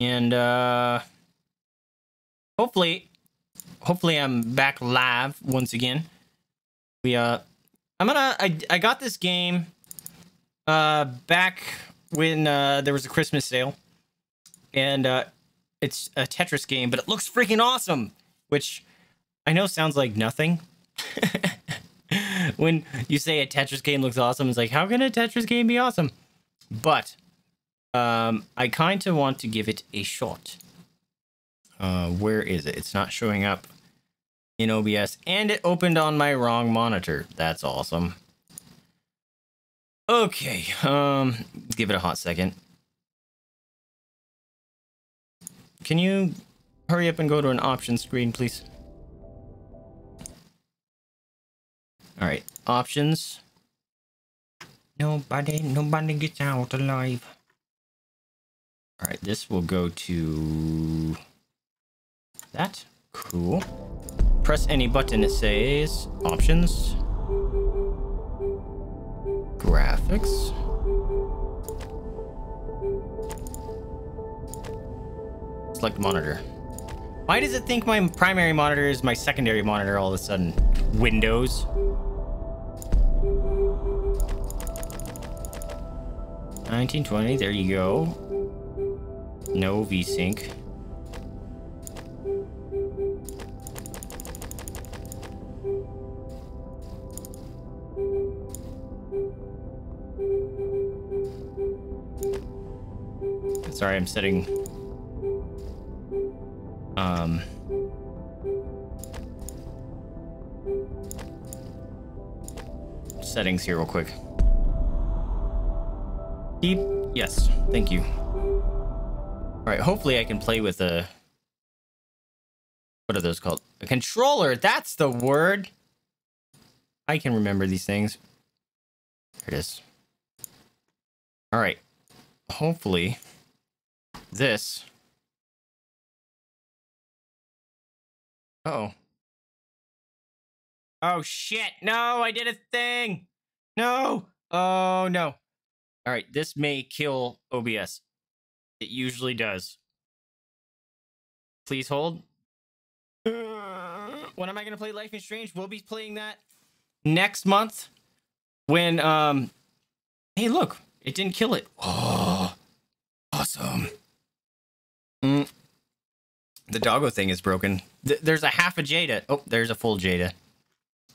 And hopefully I'm back live once again. We I got this game back when there was a Christmas sale, and it's a Tetris game, but it looks freaking awesome, which I know sounds like nothing. When you say a Tetris game looks awesome, it's like, how can a Tetris game be awesome? But I kind of want to give it a shot. Where is it? It's not showing up in OBS, and it opened on my wrong monitor. That's awesome. Okay, give it a hot second. Can you hurry up and go to an options screen, please? All right, options. Nobody gets out alive. All right, this will go to that. Cool. Press any button, it says options, graphics. Select monitor. Why does it think my primary monitor is my secondary monitor all of a sudden? Windows. $19.20, there you go. No VSync. Sorry, I'm setting settings here real quick. Keep, yes, thank you. All right, hopefully I can play with a, what are those called? A controller, that's the word. I can remember these things. There it is. All right, hopefully this. Uh-oh. Oh shit, no, I did a thing. No, oh no. All right, this may kill OBS. It usually does. Please hold. When am I gonna play Life is Strange? We'll be playing that next month. When hey, look, it didn't kill it. Oh, awesome. The doggo thing is broken. There's a half a Jada. Oh, there's a full Jada.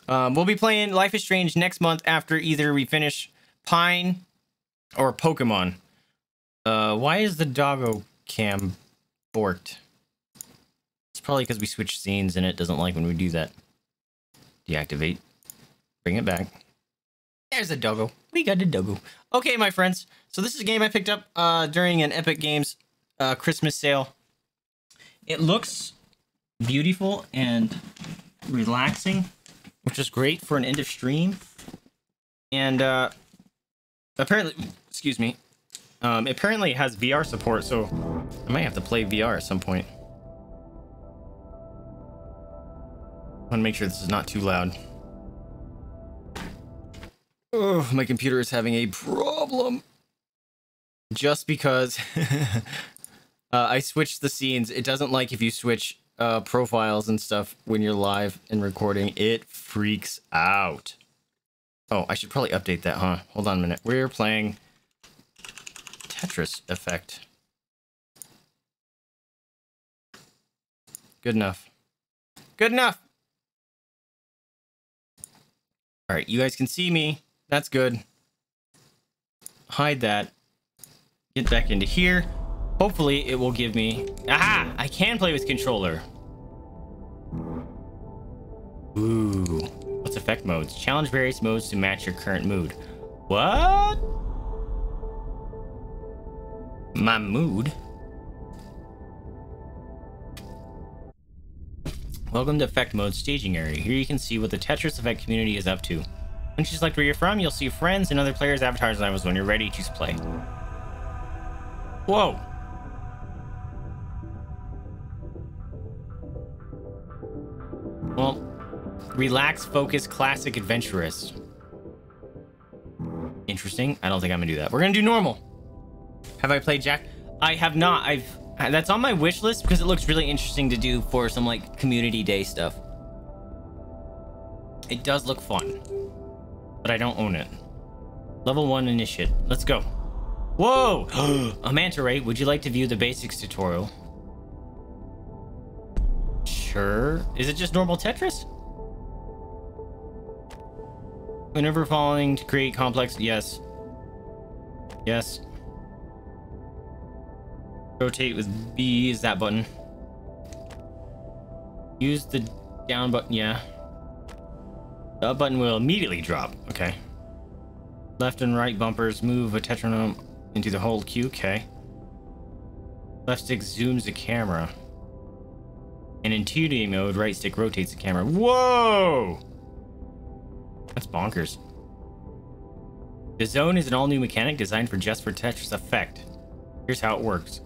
We'll be playing Life is Strange next month after either we finish Pine or Pokemon. Why is the doggo cam borked? It's probably because we switched scenes and it doesn't like when we do that. Deactivate. Bring it back. There's the doggo. We got the doggo. Okay, my friends. So this is a game I picked up during an Epic Games Christmas sale. It looks beautiful and relaxing, which is great for an end of stream. And apparently, excuse me, apparently it has VR support, so I might have to play VR at some point. I want to make sure this is not too loud. Oh, my computer is having a problem. Just because I switched the scenes. It doesn't like if you switch profiles and stuff when you're live and recording. It freaks out. Oh, I should probably update that, huh? Hold on a minute. We're playing Tetris Effect. Good enough. Good enough! Alright, you guys can see me. That's good. Hide that. Get back into here. Hopefully it will give me... Aha! I can play with controller. Ooh. What's effect modes? Challenge various modes to match your current mood. What? My mood? Welcome to Effect Mode Staging Area. Here you can see what the Tetris Effect community is up to. Once you select where you're from, you'll see friends and other players' avatars and levels. When you're ready, choose play. Whoa! Well, relax, focus, classic, adventurous. Interesting. I don't think I'm gonna do that. We're gonna do normal. Have I played Jack? I have not. I've That's on my wish list because it looks really interesting to do for some like community day stuff. It does look fun, but I don't own it. Level 1 initiate. Let's go. Whoa! A manta ray. Would you like to view the basics tutorial? Sure. Is it just normal Tetris? Whenever falling to create complex. Yes. Yes. Rotate with B is that button. Use the down button. Yeah. The up button will immediately drop. Okay. Left and right bumpers move a Tetris into the hold Q. Okay. Left stick zooms the camera. And in 2D mode, right stick rotates the camera. Whoa! That's bonkers. The zone is an all-new mechanic designed just for Tetris Effect. Here's how it works.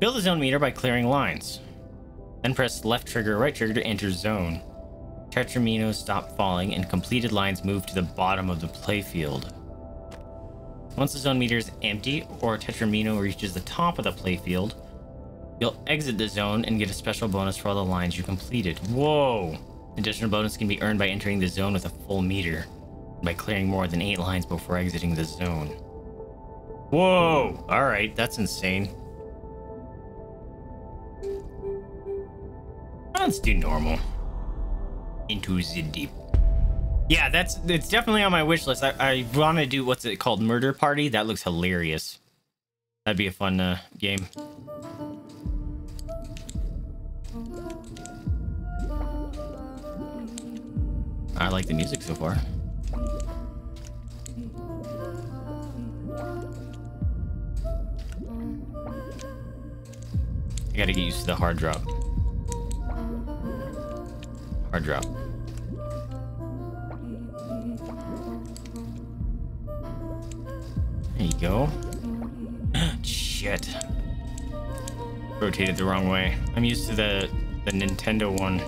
Build a zone meter by clearing lines. Then press left trigger, right trigger to enter zone. Tetraminos stop falling and completed lines move to the bottom of the playfield. Once the zone meter is empty or a Tetramino reaches the top of the playfield, you'll exit the zone and get a special bonus for all the lines you completed. Whoa! Additional bonus can be earned by entering the zone with a full meter, by clearing more than 8 lines before exiting the zone. Whoa! Alright, that's insane. Let's do normal. Into the deep. Yeah, it's definitely on my wish list. I want to do, what's it called? Murder Party? That looks hilarious. That'd be a fun game. I like the music so far. I gotta get used to the hard drop. Hard drop. There you go. Shit. Rotated the wrong way. I'm used to the Nintendo one.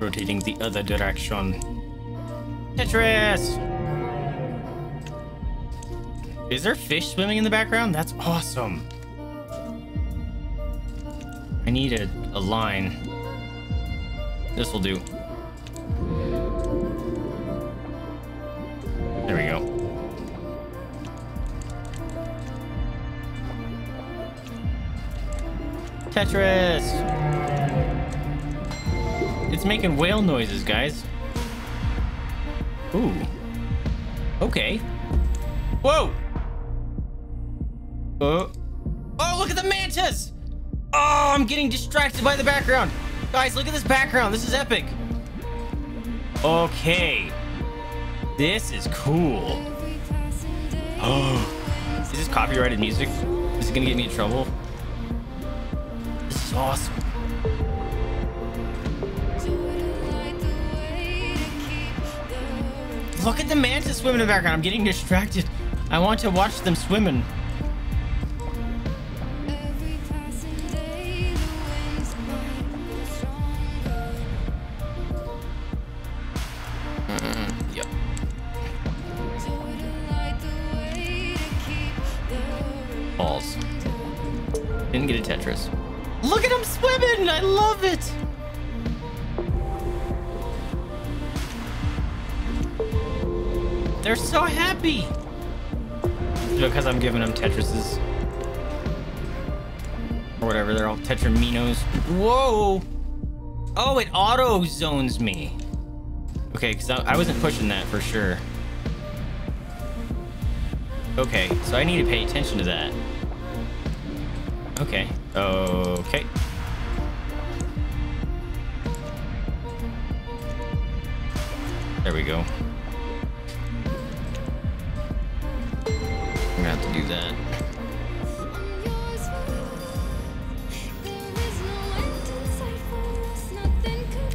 Rotating the other direction. Tetris! Is there fish swimming in the background? That's awesome. I need a line. This will do. There we go. Tetris! It's making whale noises, guys. Ooh. Okay. Whoa! Oh, look at the mantas! Oh, I'm getting distracted by the background. Guys, look at this background. This is epic. Okay. This is cool. Oh. Is this copyrighted music? Is it gonna get me in trouble? This is awesome. Look at the mantis swimming in the background. I'm getting distracted. I want to watch them swimming. Yep. Balls. Didn't get a Tetris. Look at them swimming. I love it. They're so happy! Because I'm giving them Tetrises. Or whatever, they're all Tetraminos. Whoa! Oh, it auto-zones me. Okay, because I wasn't pushing that for sure. Okay, so I need to pay attention to that. Okay. Okay. There we go. I'm gonna have to do that.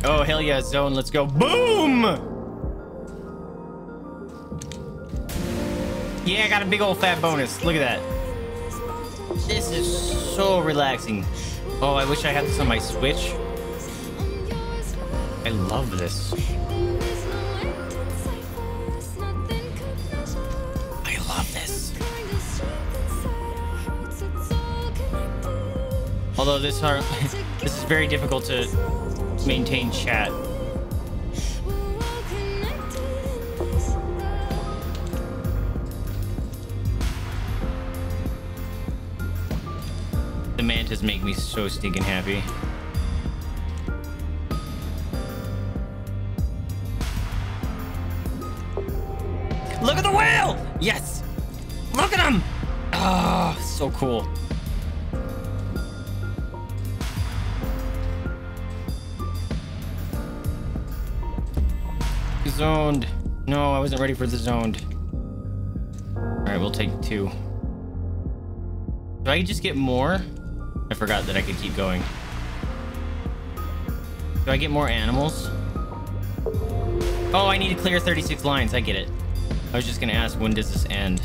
Oh, hell yeah, zone. Let's go. Boom! Yeah, I got a big old fat bonus. Look at that. This is so relaxing. Oh, I wish I had this on my Switch. I love this. I love this. Although this are, this is very difficult to maintain chat. The mantas make me so stinking happy. Look at the whale! Yes! Look at him! Ah, oh, so cool. Zoned. No, I wasn't ready for the zoned. Alright, we'll take two. Do I just get more? I forgot that I could keep going. Do I get more animals? Oh, I need to clear 36 lines. I get it. I was just gonna ask, when does this end?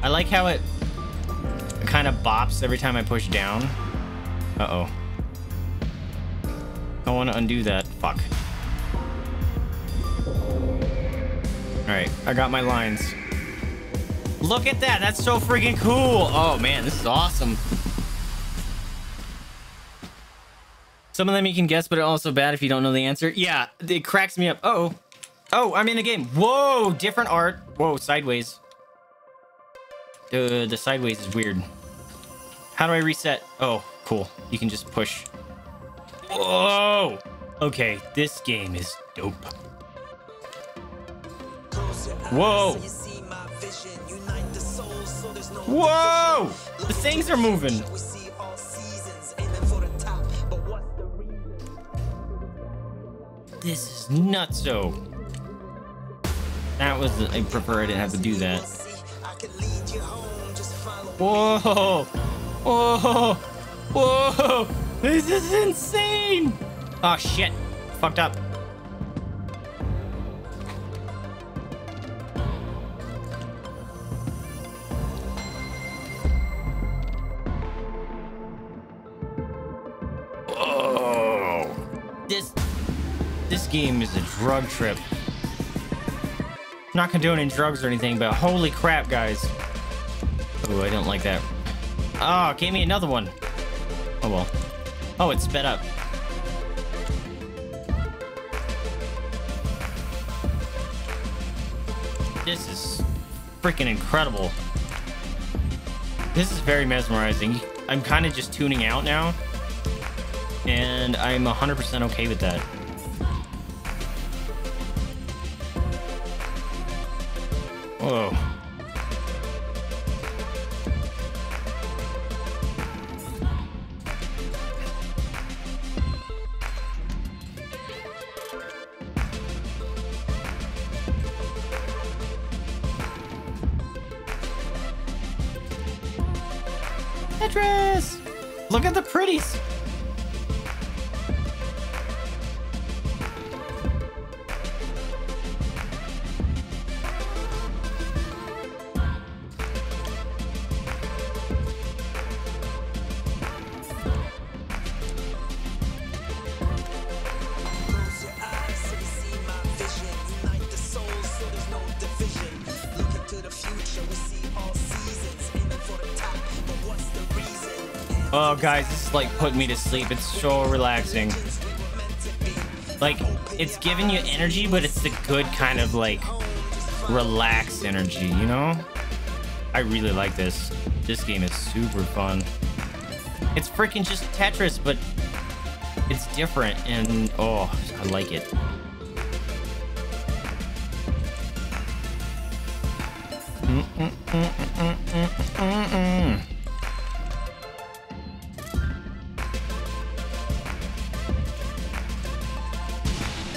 I like how it kind of bops every time I push down. Uh-oh. I want to undo that. Fuck. Alright, I got my lines. Look at that! That's so freaking cool! Oh man, this is awesome. Some of them you can guess, but it's also bad if you don't know the answer. Yeah, it cracks me up. Uh-oh. Oh, I'm in a game. Whoa, different art. Whoa, sideways. The sideways is weird. How do I reset? Oh, cool. You can just push. Whoa! Okay, this game is dope. Whoa! Whoa! The things are moving. This is nutso. That was, I prefer I didn't have to do that. Whoa! Whoa! Whoa! This is insane! Oh shit. Fucked up. Whoa! This game is a drug trip. Not condoning any drugs or anything, but holy crap, guys. Oh, I don't like that. Oh, gave me another one. Oh well. Oh, it's sped up. This is freaking incredible. This is very mesmerizing. I'm kind of just tuning out now, and I'm 100% okay with that. Whoa. Tetris! Look at the pretties! Oh, guys, this is like putting me to sleep. It's so relaxing. Like, it's giving you energy, but it's the good kind of like relaxed energy, you know? I really like this. This game is super fun. It's freaking just Tetris, but it's different, and oh, I like it.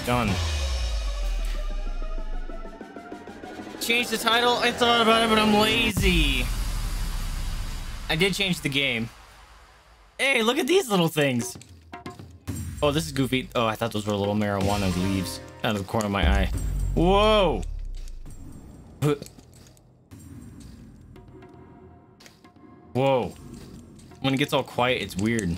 Done. Change the title? I thought about it, but I'm lazy. I did change the game. Hey, look at these little things. Oh, this is goofy. Oh, I thought those were little marijuana leaves out of the corner of my eye. Whoa. Whoa. When it gets all quiet, it's weird.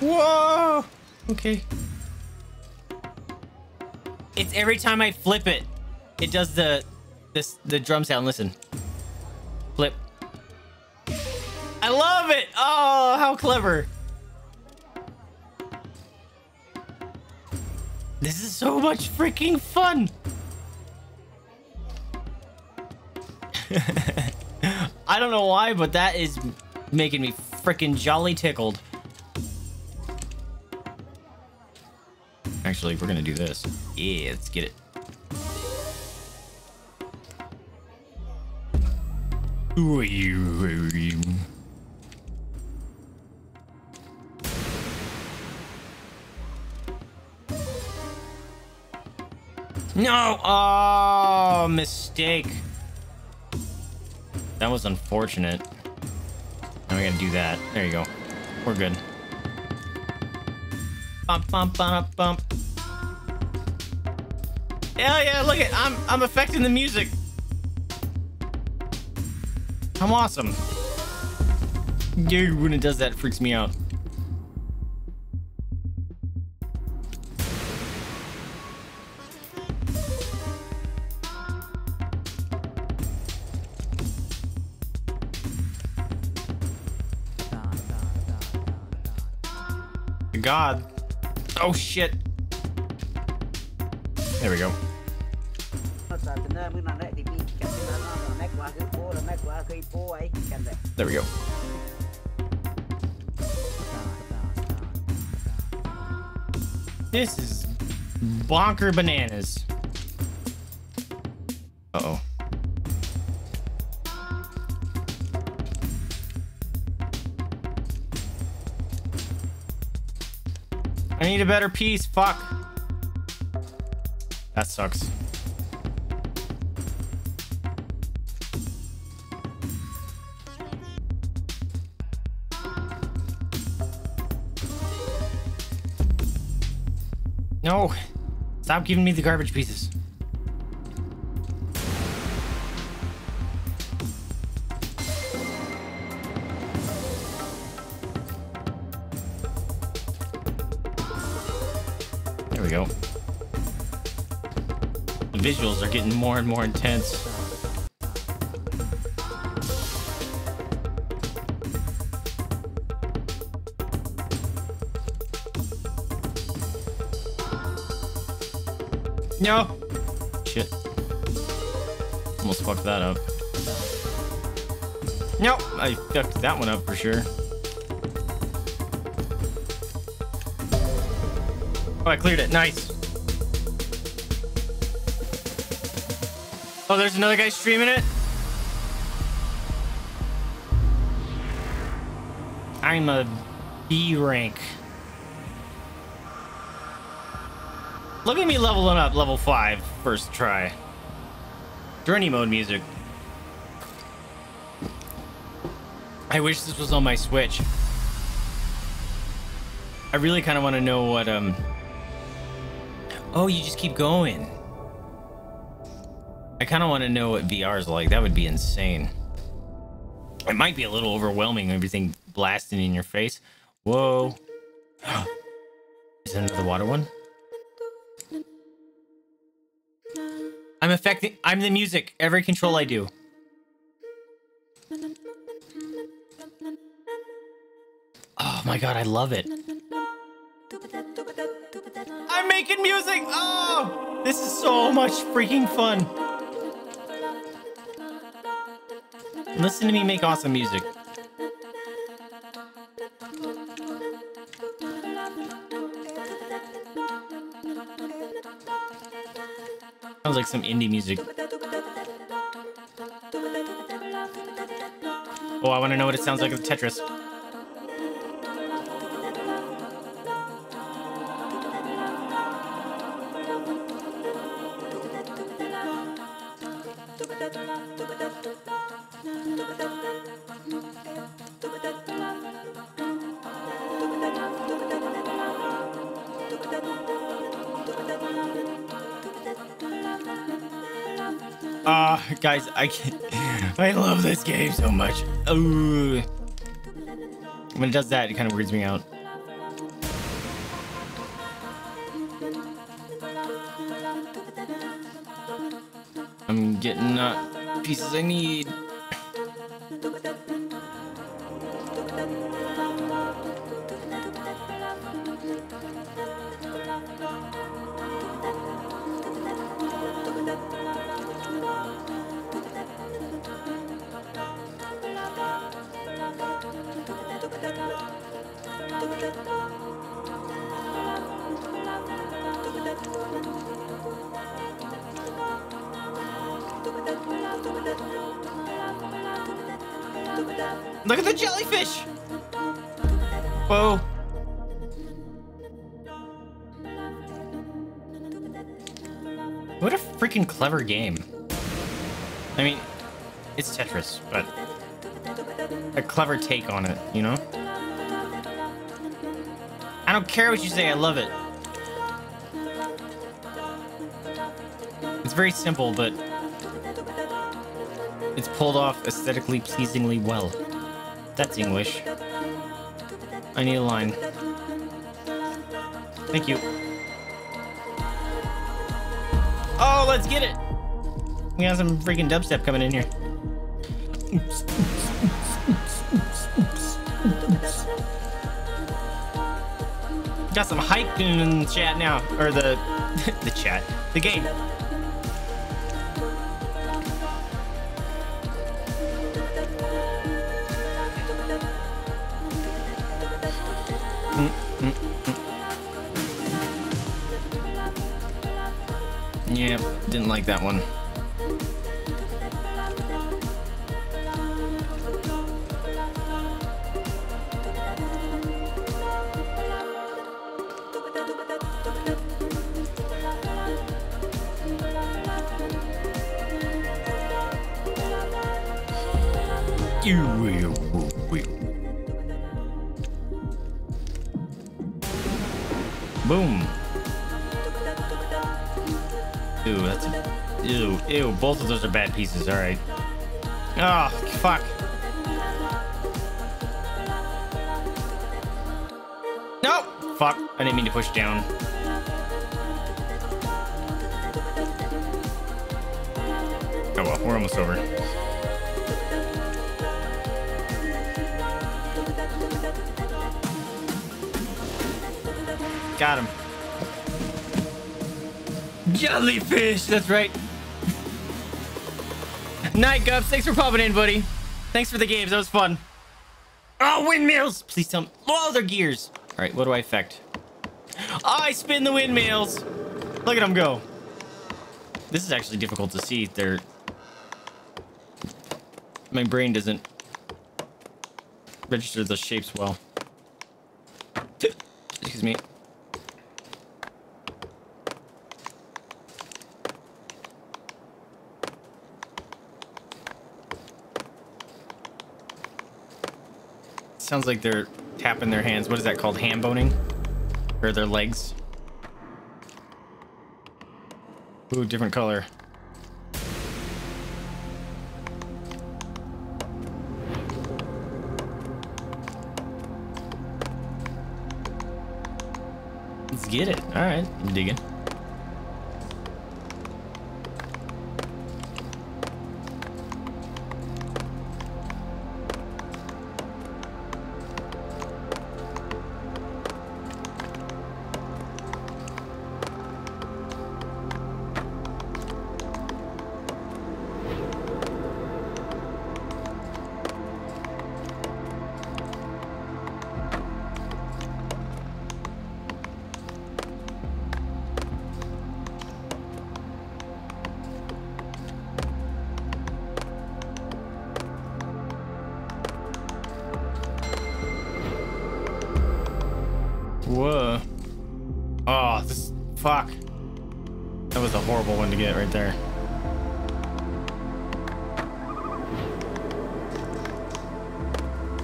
Whoa! Okay. It's every time I flip it, it does the drum sound. Listen. Flip. I love it. Oh, how clever. This is so much freaking fun. I don't know why, but that is making me freaking jolly tickled. Actually, we're gonna do this. Yeah, let's get it. No! Oh, mistake. That was unfortunate. Now we gotta do that. There you go. We're good. Bump, bump, bump, bump. Hell yeah! Look at I'm affecting the music. I'm awesome. Dude, when it does that, it freaks me out. God. Oh shit. There we go. There we go. This is bonker bananas. Uh-oh. I need a better piece. Fuck. That sucks. No. Stop giving me the garbage pieces. Visuals are getting more and more intense. No! Shit. Almost fucked that up. Nope! I fucked that one up for sure. Oh, I cleared it. Nice! Oh, there's another guy streaming it. I'm a B rank. Look at me leveling up, level 5, first try. Journey mode music. I wish this was on my Switch. I really kind of want to know what, Oh, you just keep going. I kind of want to know what VR is like. That would be insane. It might be a little overwhelming, everything blasting in your face. Whoa. Is that another water one? I'm the music. Every control I do. Oh my god, I love it. I'm making music! Oh! This is so much freaking fun. Listen to me make awesome music. Sounds like some indie music. Oh, I want to know what it sounds like with Tetris. Guys, I can't. I love this game so much. Ooh. When it does that, it kind of weirds me out. I'm getting not pieces I need. Look at the jellyfish! Whoa. What a freaking clever game. I mean, it's Tetris, but a clever take on it, you know? I don't care what you say, I love it. It's very simple, but it's pulled off aesthetically pleasingly well. That's English. I need a line. Thank you. Oh, let's get it! We got some freaking dubstep coming in here. Oops, oops, oops, oops, oops, oops, oops. Got some hype in the chat now. Or the... the chat. The game. Didn't like that one. Boom. Ew, that's a, ew, ew, both of those are bad pieces, all right. Oh, fuck. No! Fuck, I didn't mean to push down. Oh well, we're almost over. Got him. Jellyfish, that's right. Night, Gubs, thanks for popping in, buddy. Thanks for the games, that was fun. Oh, windmills! Please tell me. Oh, they're gears. All right, what do I affect? Oh, I spin the windmills. Look at them go. This is actually difficult to see. They're... my brain doesn't register the shapes well. Excuse me. Sounds like they're tapping their hands. What is that called? Hand boning? Or their legs? Ooh, different color. Let's get it. All right, I'm digging. Whoa. Oh, this... fuck. That was a horrible one to get right there.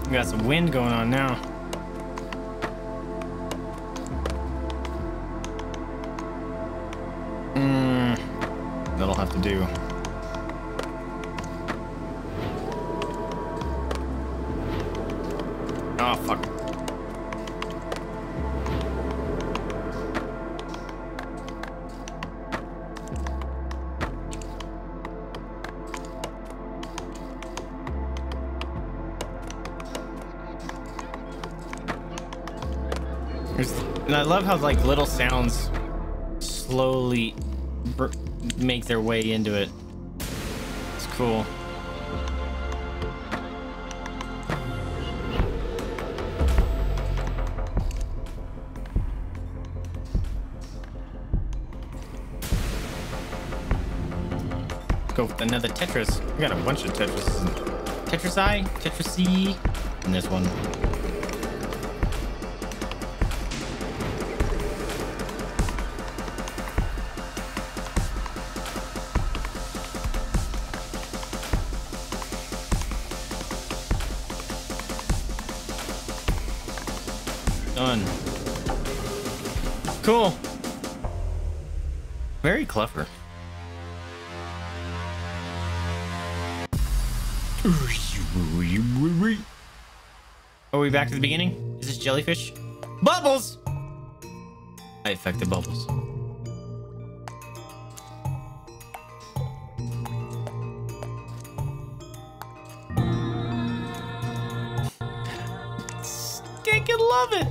We got some wind going on now. Mmm. That'll have to do. Oh, fuck. And I love how like little sounds slowly make their way into it. It's cool. Let's go with another Tetris. We got a bunch of Tetris. Tetris I, Tetris C, and this one. Done. Cool. Very clever. Are we back to the beginning? Is this jellyfish? Bubbles! I affected bubbles. Stinkin' love it!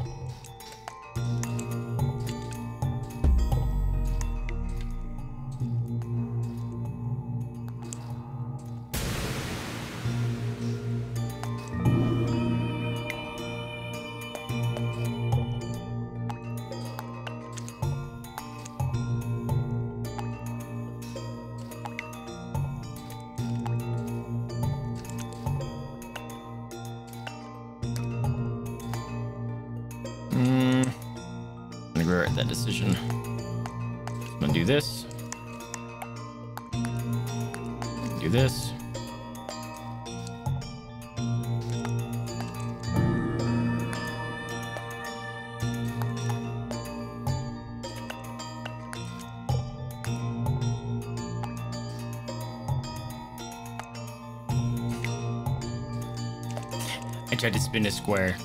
I tried to spin a square.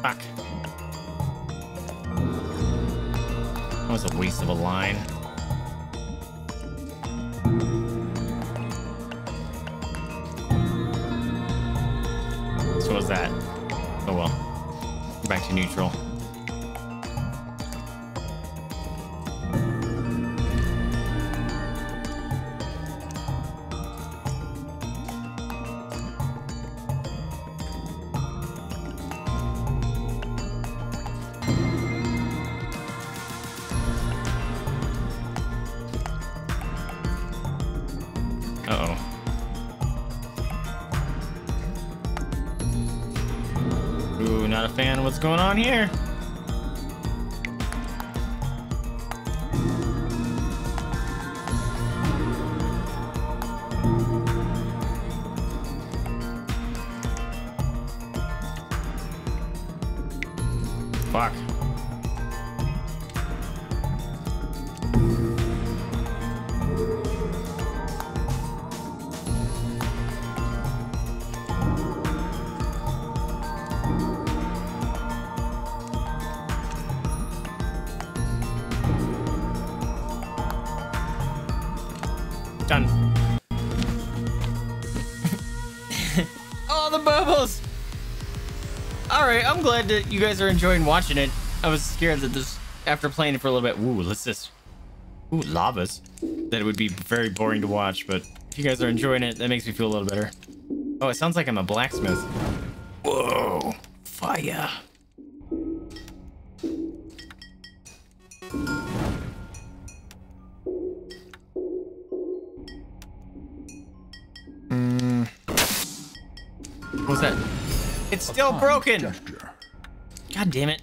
Fuck. That was a waste of a line. Neutral. What's going on here? Fuck. I'm glad that you guys are enjoying watching it. I was scared that this, after playing it for a little bit, ooh, let's just, ooh, lavas, that it would be very boring to watch, but if you guys are enjoying it, that makes me feel a little better. Oh, it sounds like I'm a blacksmith. Whoa, fire. What's that? It's still broken. Gesture. God damn it.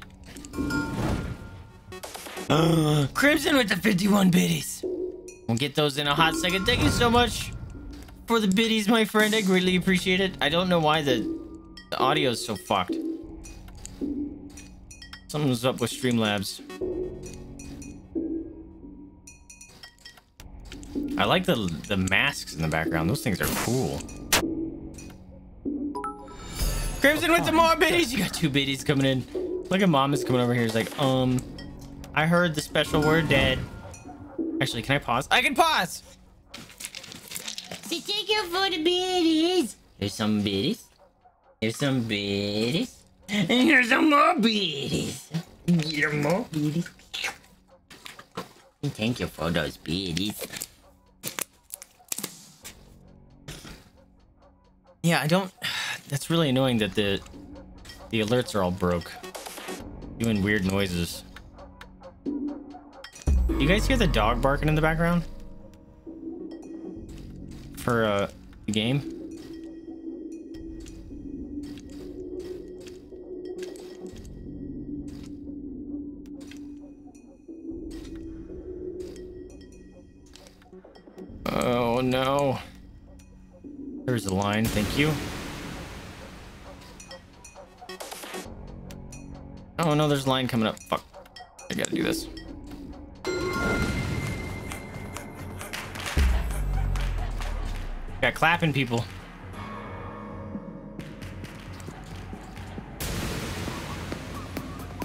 Crimson with the 51 biddies. We'll get those in a hot second. Thank you so much for the biddies, my friend. I greatly appreciate it. I don't know why the audio is so fucked. Something's up with Streamlabs. I like the masks in the background. Those things are cool. Crimson with some more biddies. You got two biddies coming in. Look at Mom is coming over here. He's like, I heard the special word dead. Actually, can I pause? I can pause. So thank you for the biddies. There's some biddies. Here's some biddies. And here's some more biddies. Here's more biddies. Thank you for those biddies. Yeah, I don't... That's really annoying that the alerts are all broke. Doing weird noises. You guys hear the dog barking in the background? For the game? Oh no. There's a line, thank you. Oh no, there's a line coming up. Fuck. I gotta do this. Got clapping people.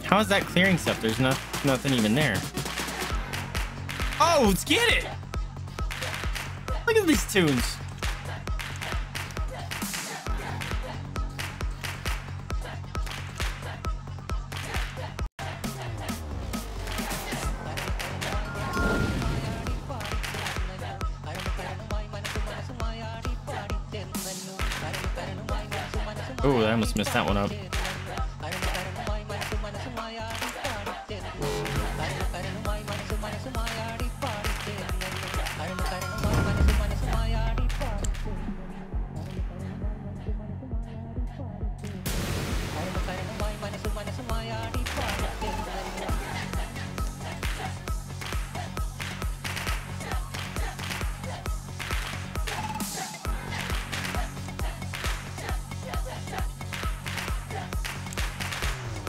How is that clearing stuff? There's nothing even there. Oh, let's get it! Look at these tunes. Oh, I almost missed that one up.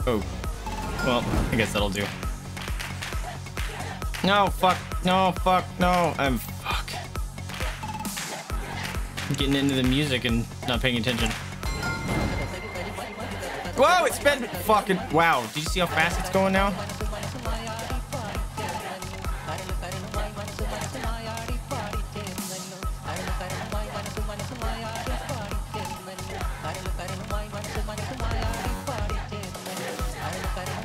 Oh, well, I guess that'll do. No, fuck, no, fuck, no. I'm getting into the music and not paying attention. Whoa, it's been fucking, wow. Did you see how fast it's going now?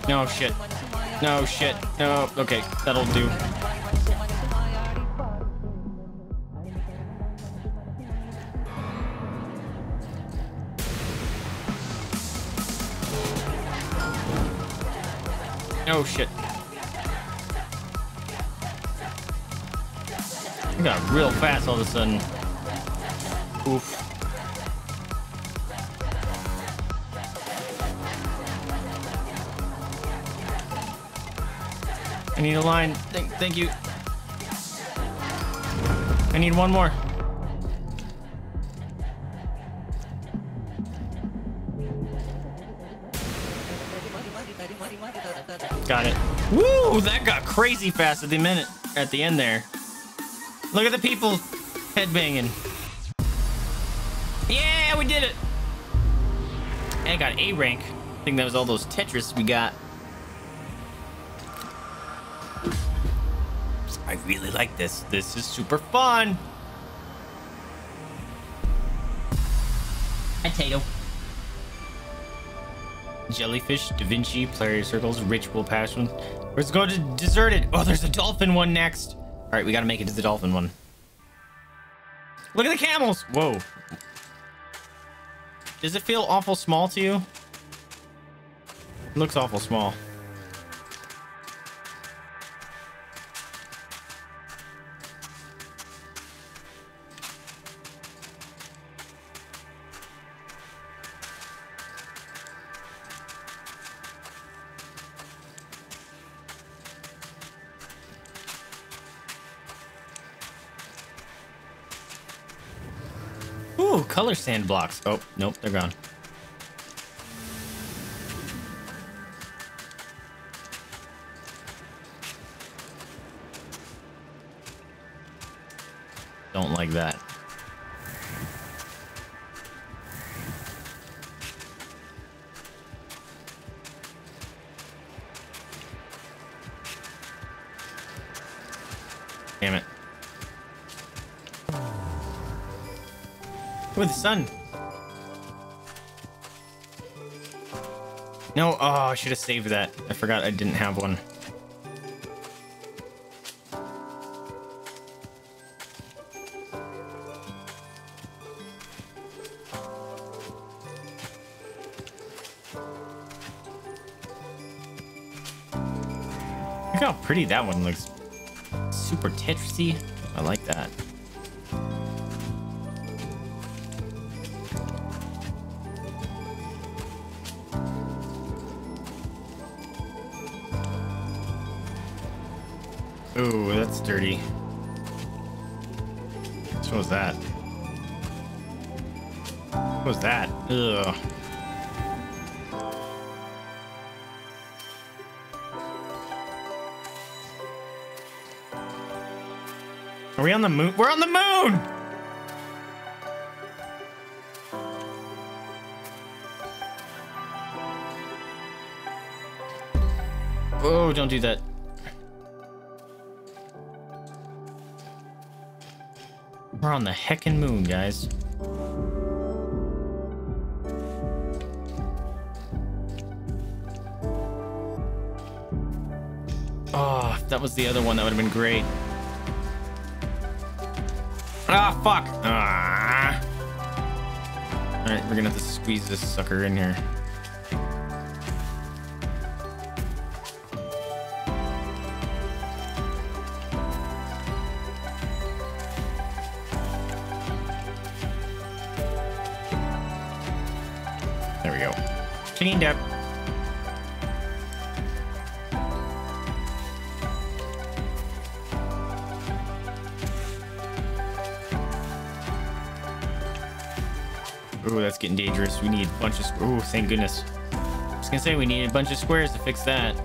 No shit. No shit. No. Okay, that'll do. No shit. I got real fast all of a sudden. Oof. I need a line. Thank you. I need one more. Got it. Woo! That got crazy fast at the minute. At the end there. Look at the people headbanging. Yeah, we did it. And I got A rank. I think that was all those Tetris we got. I really like this. This is super fun. Potato. Jellyfish, Da Vinci, Player Circles, Ritual Passion. Let's go to Deserted. Oh, there's a dolphin one next. All right, we got to make it to the dolphin one. Look at the camels. Whoa. Does it feel awful small to you? It looks awful small. Ooh, color sand blocks. Oh, nope, they're gone. Don't like that. Damn it. With the sun. No, oh, I should have saved that. I forgot I didn't have one. Look how pretty that one looks. Super Tetrisy. I like that. Ooh, that's dirty. So was that. What was that? Ugh. Are we on the moon? We're on the moon! Oh, don't do that. We're on the heckin' moon, guys. Oh, if that was the other one, that would have been great. Ah, fuck! Ah. Alright, we're gonna have to squeeze this sucker in here. There we go. Cleaned up. Ooh, that's getting dangerous. We need a bunch of squares. Ooh, thank goodness. I was gonna say we need a bunch of squares to fix that.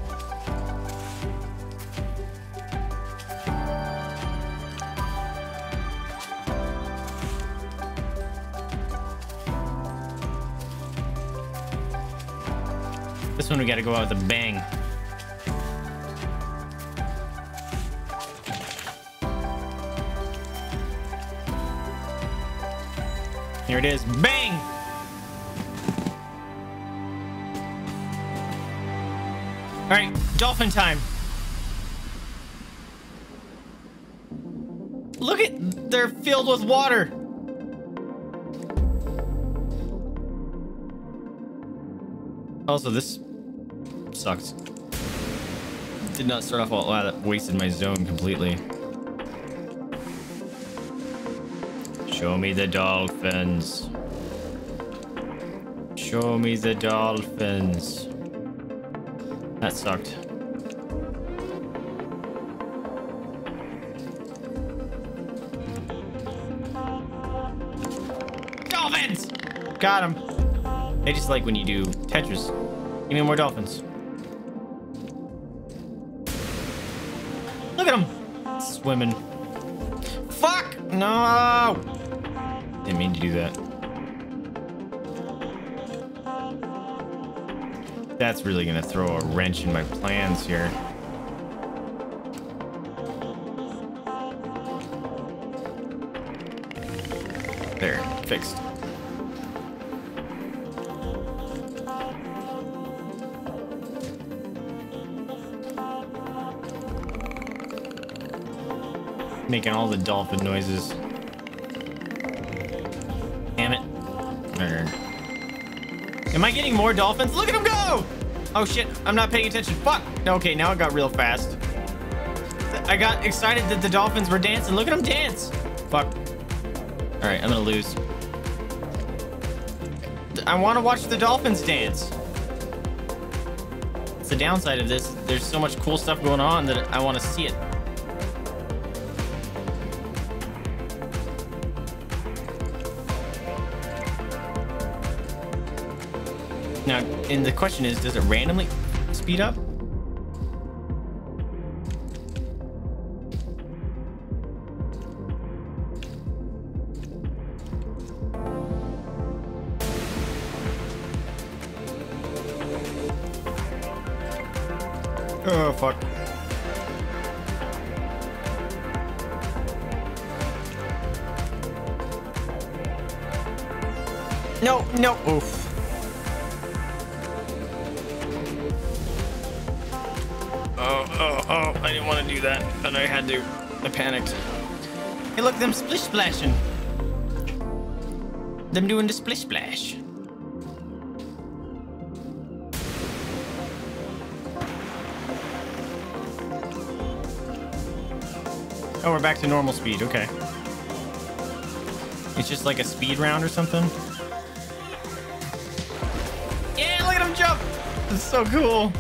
This one we gotta go out with a bang. Here it is. Bang! All right, dolphin time. Look at, they're filled with water. Also, this sucks. Did not start off well. Wow, that wasted my zone completely. Show me the dolphins. Show me the dolphins. That sucked. Dolphins! Got him. They just like when you do Tetris. Give me more dolphins. Look at them swimming. Fuck! No! Didn't mean to do that. That's really gonna throw a wrench in my plans here. There, fixed. Making all the dolphin noises. Am I getting more dolphins? Look at them go! Oh shit, I'm not paying attention. Fuck! Okay, now it got real fast. I got excited that the dolphins were dancing. Look at them dance! Fuck. Alright, I'm gonna lose. I want to watch the dolphins dance. It's the downside of this. There's so much cool stuff going on that I want to see it. Now, and the question is, does it randomly speed up? Oh, fuck. No, no. Oof. Oh, I didn't want to do that, but I had to. I panicked. Hey, look, them splish splashing. Them doing the splish splash. Oh, we're back to normal speed. Okay. It's just like a speed round or something. Yeah, look at him jump. It's so cool.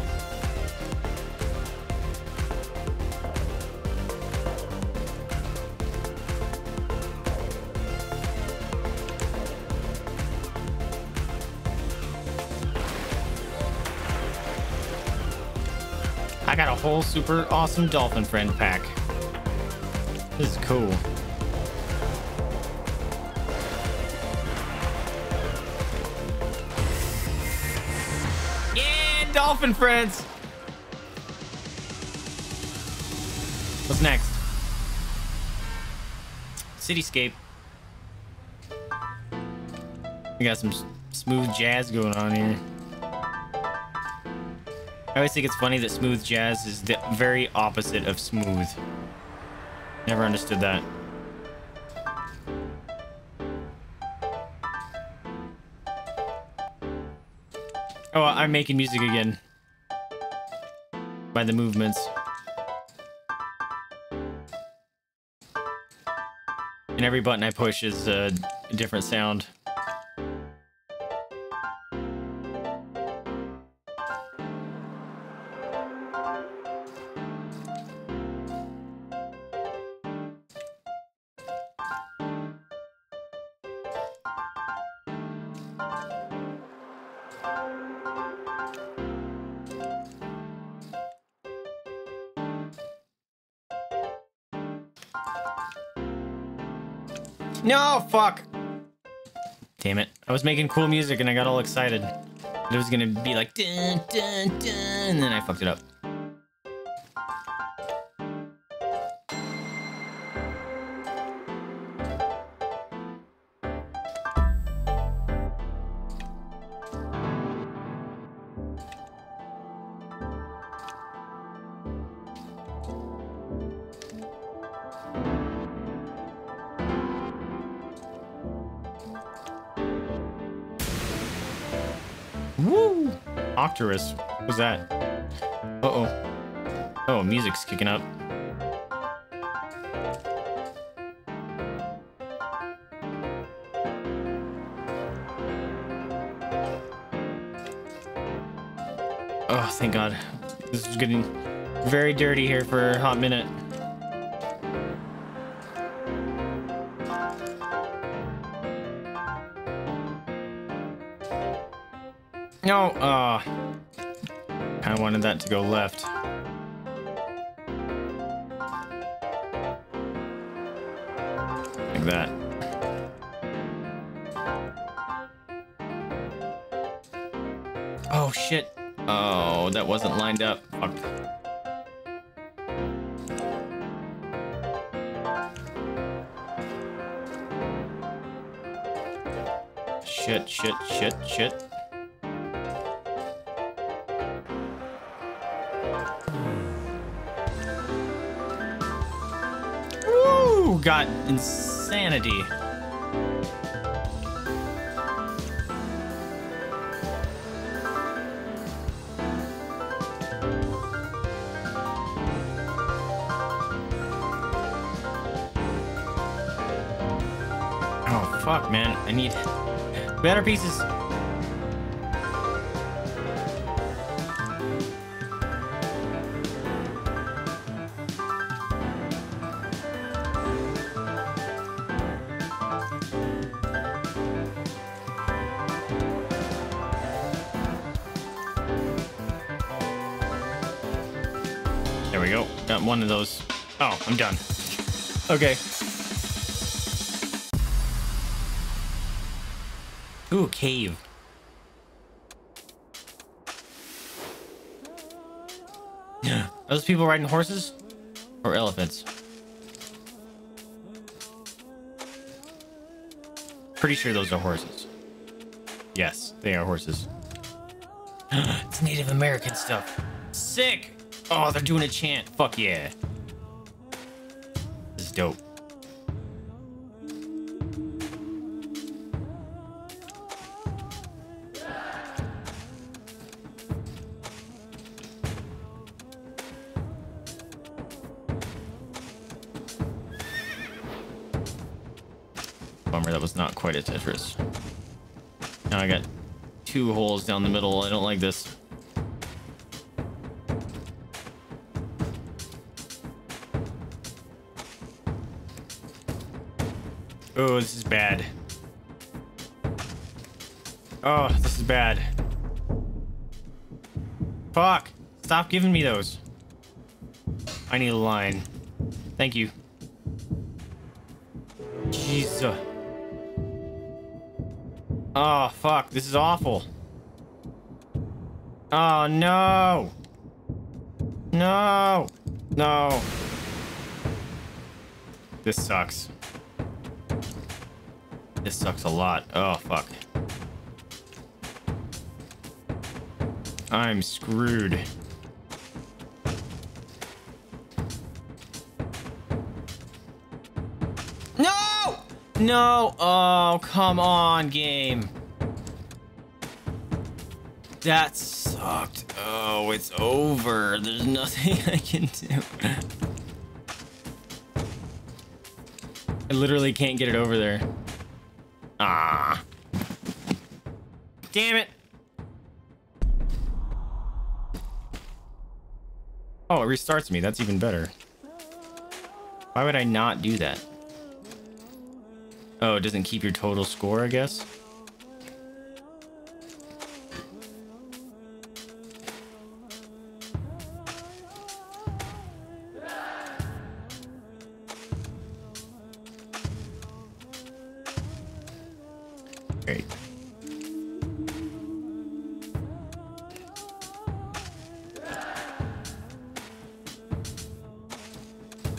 I got a whole super awesome dolphin friend pack. This is cool. Yeah, dolphin friends. What's next? Cityscape. We got some smooth jazz going on here. I always think it's funny that smooth jazz is the very opposite of smooth. Never understood that. Oh, I'm making music again. By the movements. And every button I push is a different sound. No, fuck. Damn it. I was making cool music and I got all excited. It was gonna be like dun, dun, dun, and then I fucked it up. What's that? Uh-oh. Oh, music's kicking up. Oh, thank God. This is getting very dirty here for a hot minute. No, I wanted that to go left. Like that. Oh shit. Oh, that wasn't lined up. Fuck. Shit, shit, shit, shit. Got insanity. Oh fuck, man, I need better pieces. One of those. Oh, I'm done. Okay. Ooh, cave. Are those people riding horses or elephants? Pretty sure those are horses. Yes, they are horses. It's Native American stuff. Sick. Oh, they're doing a chant. Fuck yeah. This is dope. Bummer, that was not quite a Tetris. Now I got two holes down the middle. I don't like this. Oh, this is bad. Oh, this is bad. Fuck. Stop giving me those. I need a line. Thank you. Jesus. Oh, fuck. This is awful. Oh, no. No. No. This sucks. This sucks a lot. Oh, fuck. I'm screwed. No! No! Oh, come on, game. That sucked. Oh, it's over. There's nothing I can do. I literally can't get it over there. Ah! Damn it! Oh, it restarts me. That's even better. Why would I not do that? Oh, it doesn't keep your total score, I guess?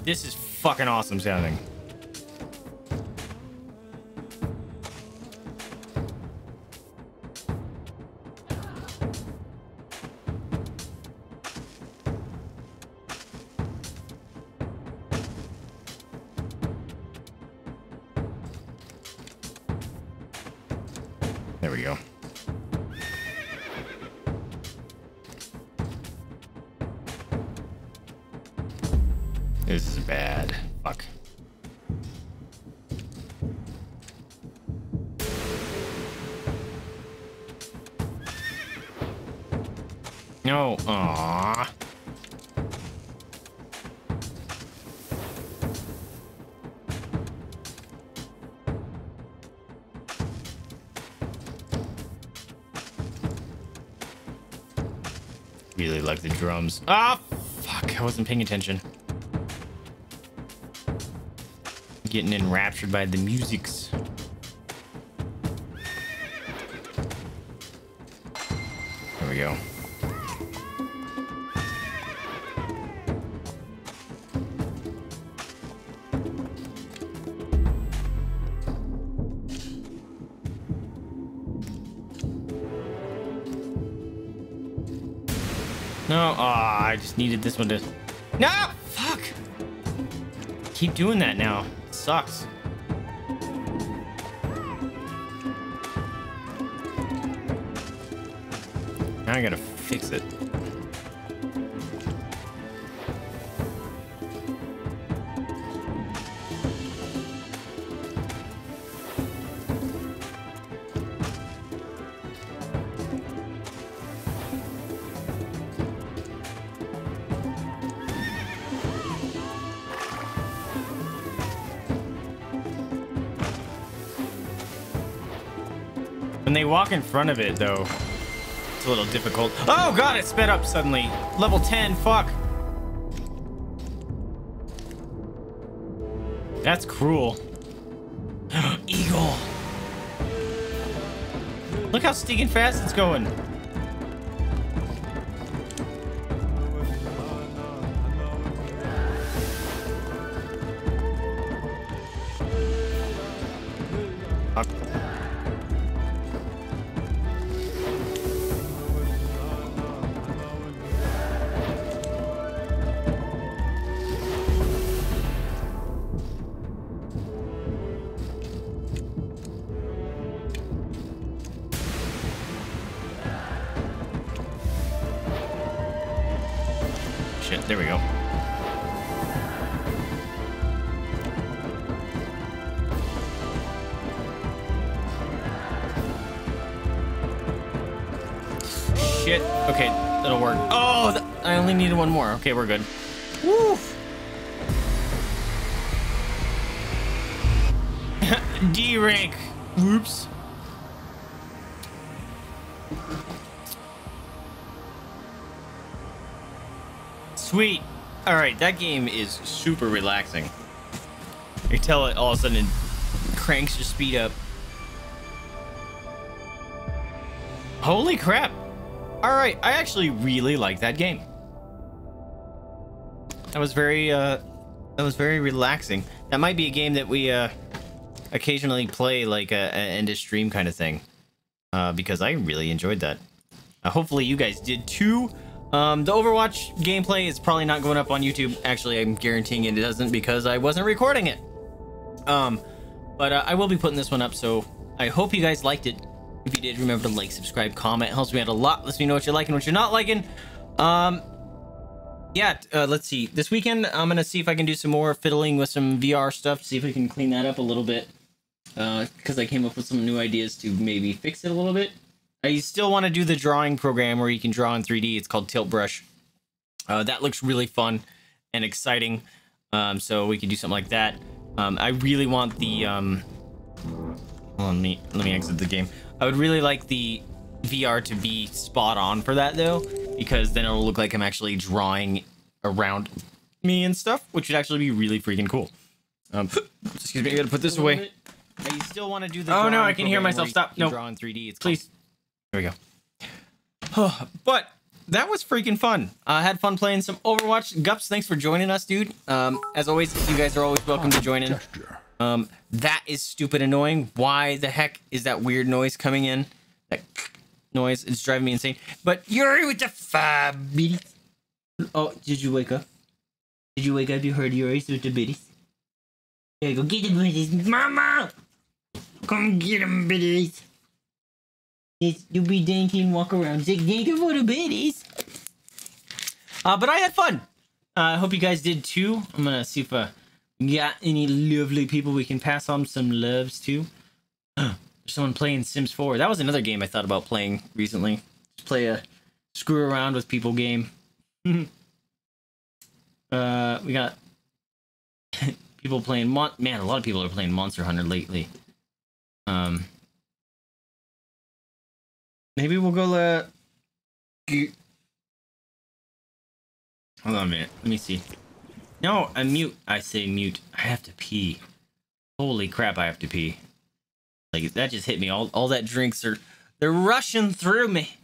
This is fucking awesome sounding. There we go. This is bad. Fuck. No. Aww. Really like the drums. Ah, fuck. I wasn't paying attention. Getting enraptured by the musics. There we go. No, ah, I just needed this one to. No, fuck. Keep doing that now. Sucks. Now I gotta fix it. When they walk in front of it, though, it's a little difficult. Oh, God, it sped up suddenly. Level 10, fuck. That's cruel. Eagle. Look how stinking fast it's going. shit. There we go. Shit. Okay, that'll work. Oh, I only needed one more. Okay, we're good. Woo! D rank. Whoops. Sweet. All right, that game is super relaxing. You tell it all of a sudden it cranks your speed up. Holy crap. All right, I actually really like that game. That was very relaxing. That might be a game that we occasionally play, like a end of stream kind of thing, because I really enjoyed that. Hopefully you guys did too. The Overwatch gameplay is probably not going up on YouTube. Actually, I'm guaranteeing it doesn't because I wasn't recording it. But I will be putting this one up, so I hope you guys liked it. If you did, remember to like, subscribe, comment. It helps me out a lot. Lets me know what you're liking, what you're not liking. Let's see. This weekend, I'm going to see if I can do some more fiddling with some VR stuff. See if we can clean that up a little bit. Because I came up with some new ideas to maybe fix it a little bit. I still want to do the drawing program where you can draw in 3D. It's called Tilt Brush. That looks really fun and exciting. So we could do something like that. I really want the... let me exit the game. I would really like the VR to be spot on for that, though, because then it'll look like I'm actually drawing around me and stuff, which would actually be really freaking cool. Excuse me, I gotta put this away. I still want to do the... Oh no, I can hear myself. Stop. No. Draw in 3D. It's please. Cool. There we go. But that was freaking fun. I had fun playing some Overwatch. Gups, thanks for joining us, dude. As always, you guys are always welcome to join in. That is stupid annoying. Why the heck is that weird noise coming in? That noise is driving me insane. But you're with the five bitties. Oh, did you wake up? Did you wake up? You heard Yuri's with the bitties. Yeah, go get the bitties, mama. Come get them bitties. You be dinking, walk around, zig dinking for the bitties. But I had fun. I hope you guys did too. I'm gonna see if we got any lovely people we can pass on some loves to. There's someone playing Sims 4. That was another game I thought about playing recently. Just play a screw around with people game. We got people playing man, a lot of people are playing Monster Hunter lately. Maybe we'll go, hold on a minute. Let me see. No, I'm mute. I say mute. I have to pee. Holy crap, I have to pee. Like, that just hit me. All that drinks are... They're rushing through me.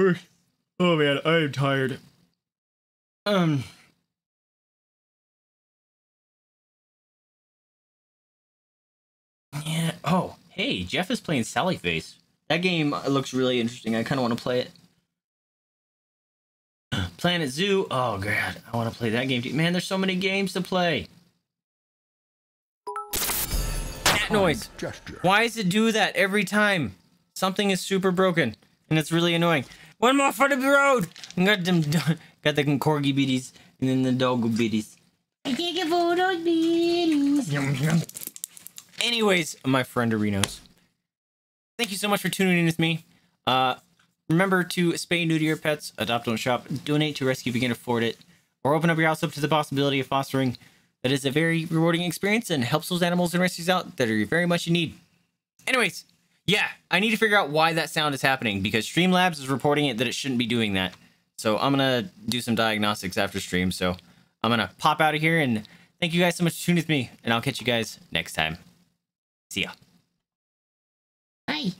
Oh, man, I am tired. Yeah. Oh. Hey, Jeff is playing Sally Face. That game looks really interesting. I kind of want to play it. Planet Zoo. Oh, God. I want to play that game too. Man, there's so many games to play. That noise. Why does it do that every time? Something is super broken, and it's really annoying. One more for the road. Got the corgi bitties, and then the doggo bitties. I take a photo of bitties. Yum, yum. Anyways, my friend Arinos, thank you so much for tuning in with me. Remember to spay new to your pets, adopt, don't shop, donate to rescue if you can afford it, or open up your house up to the possibility of fostering. That is a very rewarding experience and helps those animals and rescues out that are very much in need. Anyways, yeah, I need to figure out why that sound is happening because Streamlabs is reporting it that it shouldn't be doing that. So I'm going to do some diagnostics after stream. So I'm going to pop out of here and thank you guys so much for tuning in with me, and I'll catch you guys next time. See ya. Hi.